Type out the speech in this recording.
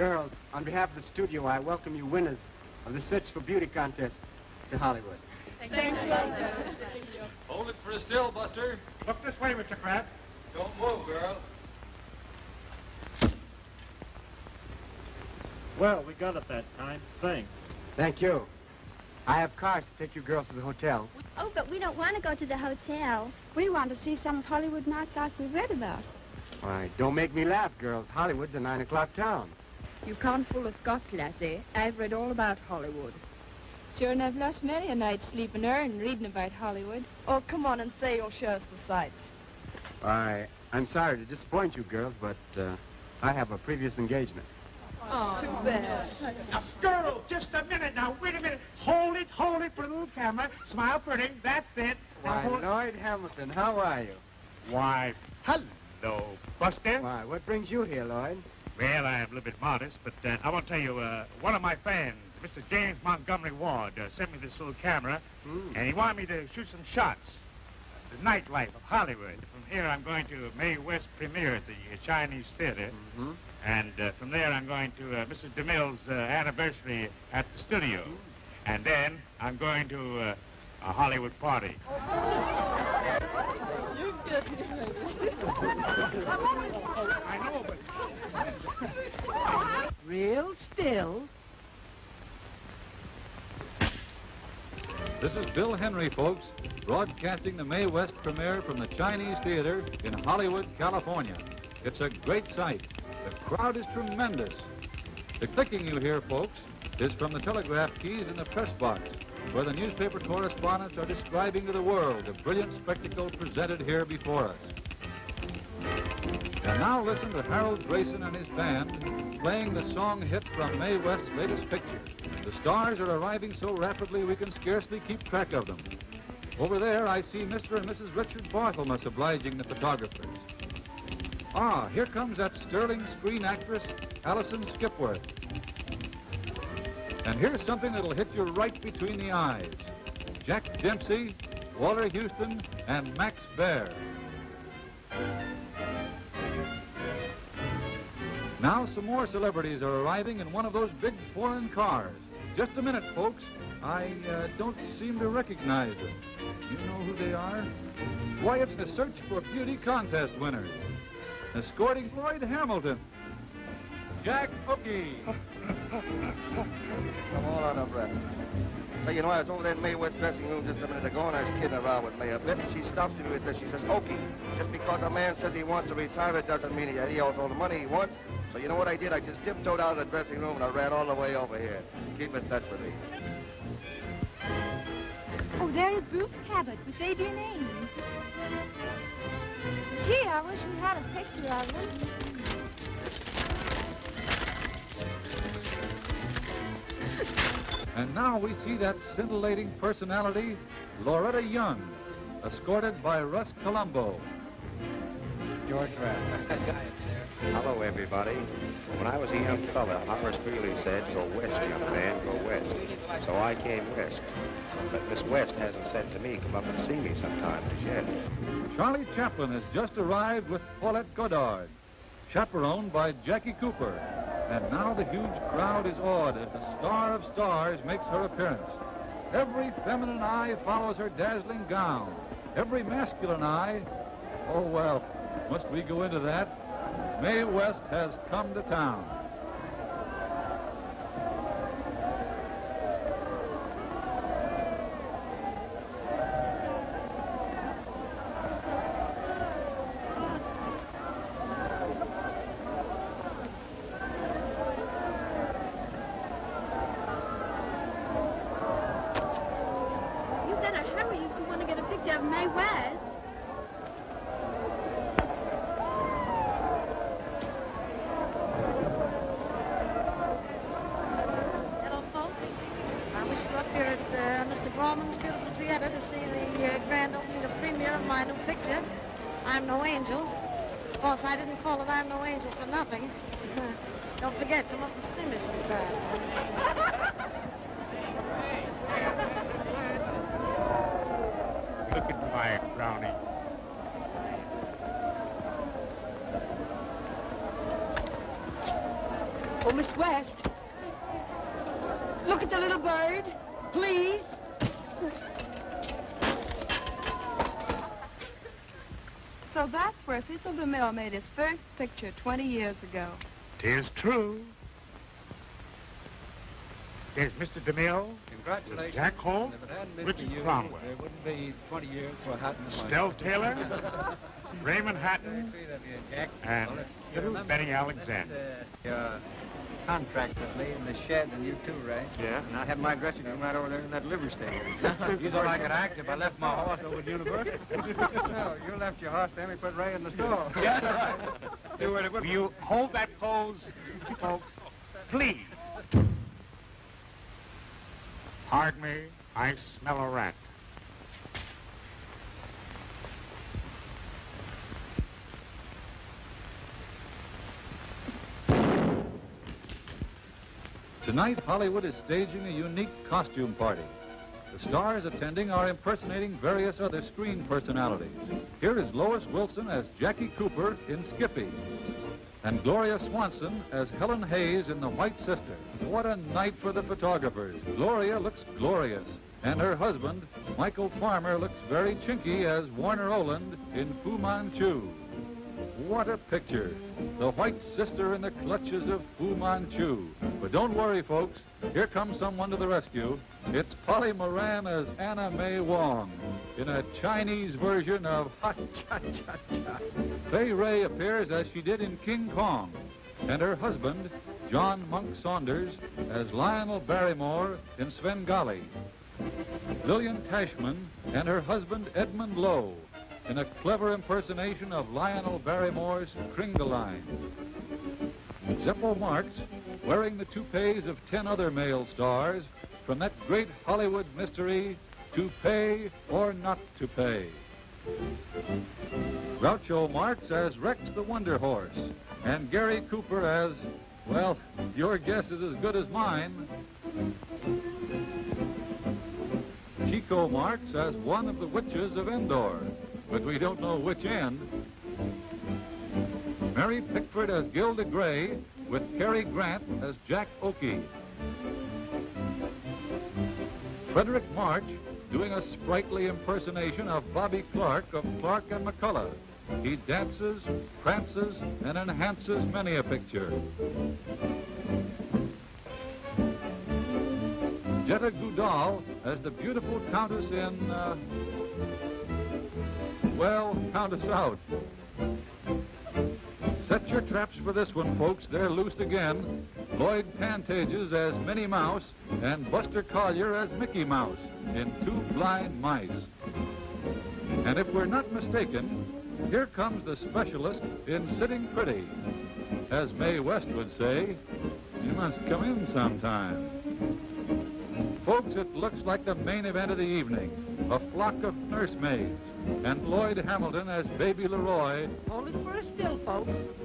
Girls, on behalf of the studio, I welcome you winners of the Search for Beauty contest to Hollywood. Thank you. Hold it for a still, Buster. Look this way, Mr. Kraft. Don't move, girl. Well, we got it that time. Thanks. Thank you. I have cars to take you girls to the hotel. Oh, but we don't want to go to the hotel. We want to see some of Hollywood nights like we read about. Why, don't make me laugh, girls. Hollywood's a 9 o'clock town. You can't fool a Scots, lassie. I've read all about Hollywood. Sure, and I've lost many a night sleeping and reading about Hollywood. Oh, come on and say you'll show us the sights. I'm sorry to disappoint you, girls, but I have a previous engagement. Oh, too bad. Now, girl, just a minute. Now, wait a minute. Hold it for the little camera. Smile pretty. That's it. Why, Lloyd Hamilton, how are you? Why, hello, Buster. Why, what brings you here, Lloyd? Well, I am a little bit modest, but I want to tell you, one of my fans, Mr. James Montgomery Ward, sent me this little camera, and he wanted me to shoot some shots. The nightlife of Hollywood. From here, I'm going to Mae West premiere at the Chinese Theater. Mm-hmm. And from there, I'm going to Mrs. DeMille's anniversary at the studio. And then, I'm going to a Hollywood party. You get me. I know, but... Real still. This is Bill Henry, folks, broadcasting the Mae West premiere from the Chinese Theater in Hollywood, California. It's a great sight. The crowd is tremendous. The clicking you hear, folks, is from the telegraph keys in the press box, where the newspaper correspondents are describing to the world the brilliant spectacle presented here before us. And now listen to Harold Grayson and his band playing the song hit from Mae West's latest picture. The stars are arriving so rapidly we can scarcely keep track of them. Over there, I see Mr. and Mrs. Richard Barthelmess obliging the photographers. Ah, here comes that sterling screen actress, Allison Skipworth. And here's something that'll hit you right between the eyes. Jack Dempsey, Walter Houston, and Max Baer. Now some more celebrities are arriving in one of those big foreign cars. Just a minute, folks. I don't seem to recognize them. You know who they are? Why, it's the Search for Beauty contest winners. Escorting Lloyd Hamilton. Jack Oakey. I'm all out of breath. Say, you know, I was over there in Mae West's dressing room just a minute ago, and I was kidding around with Mae a bit, and she stops me with this. She says, Oakey, just because a man says he wants to retire, it doesn't mean he owes all the money he wants. So you know what I did? I just tiptoed out of the dressing room, and I ran all the way over here. Keep in touch with me. Oh, there is Bruce Cabot with Adrian Ames. Gee, I wish we had a picture of him. And now we see that scintillating personality, Loretta Young, escorted by Russ Columbo. George Raft. Hello, everybody. When I was a young fella, Horace Greeley said, go west, young man, go west. So I came west. But Miss West hasn't said to me, come up and see me sometime as yet. Charlie Chaplin has just arrived with Paulette Goddard, chaperoned by Jackie Cooper. And now the huge crowd is awed as the star of stars makes her appearance. Every feminine eye follows her dazzling gown. Every masculine eye, oh well, must we go into that? Mae West has come to town. Oh, Miss West. Look at the little bird, please. So that's where Cecil DeMille made his first picture 20 years ago. 'Tis true. There's Mr. DeMille. Congratulations. Jack Home. Richard Cromwell. There wouldn't be 20 years for Hatton. Stell Taylor. Raymond Hatton. And little Betty Alexander. Your contract was laid in the shed, and you too, Ray. Yeah. And I had my dressing room right over there in that livery stable. You thought I could act if I left my horse over at Universal? No, you left your horse there and put Ray in the store. Yeah, right. Will you hold that pose, folks? Please. Pardon me, I smell a rat. Tonight, Hollywood is staging a unique costume party. The stars attending are impersonating various other screen personalities. Here is Lois Wilson as Jackie Cooper in Skippy, and Gloria Swanson as Helen Hayes in The White Sister. What a night for the photographers. Gloria looks glorious, and her husband, Michael Farmer, looks very chinky as Warner Oland in Fu Manchu. What a picture. The White Sister in the clutches of Fu Manchu. But don't worry, folks. Here comes someone to the rescue. It's Polly Moran as Anna May Wong in a Chinese version of Ha Cha Cha Cha. Fay Wray appears as she did in King Kong, and her husband, John Monk Saunders, as Lionel Barrymore in Svengali. Lillian Tashman and her husband, Edmund Lowe, in a clever impersonation of Lionel Barrymore's Kringoline. Zeppo Marx, wearing the toupees of 10 other male stars, from that great Hollywood mystery, To Pay or Not to Pay. Groucho Marx as Rex the Wonder Horse, and Gary Cooper as, well, your guess is as good as mine. Chico Marx as one of the witches of Endor, but we don't know which end. Mary Pickford as Gilda Gray, with Cary Grant as Jack Oakey. Frederick March doing a sprightly impersonation of Bobby Clark of Clark and McCullough. He dances, prances, and enhances many a picture. Jetta Goodall as the beautiful Countess in, well, count us out. Set your traps for this one, folks. They're loose again. Lloyd Pantages as Minnie Mouse and Buster Collier as Mickey Mouse in Two Blind Mice. And if we're not mistaken, here comes the specialist in sitting pretty. As Mae West would say, you must come in sometime. Folks, it looks like the main event of the evening. A flock of nursemaids, and Lloyd Hamilton as Baby Leroy. Only for a still, folks.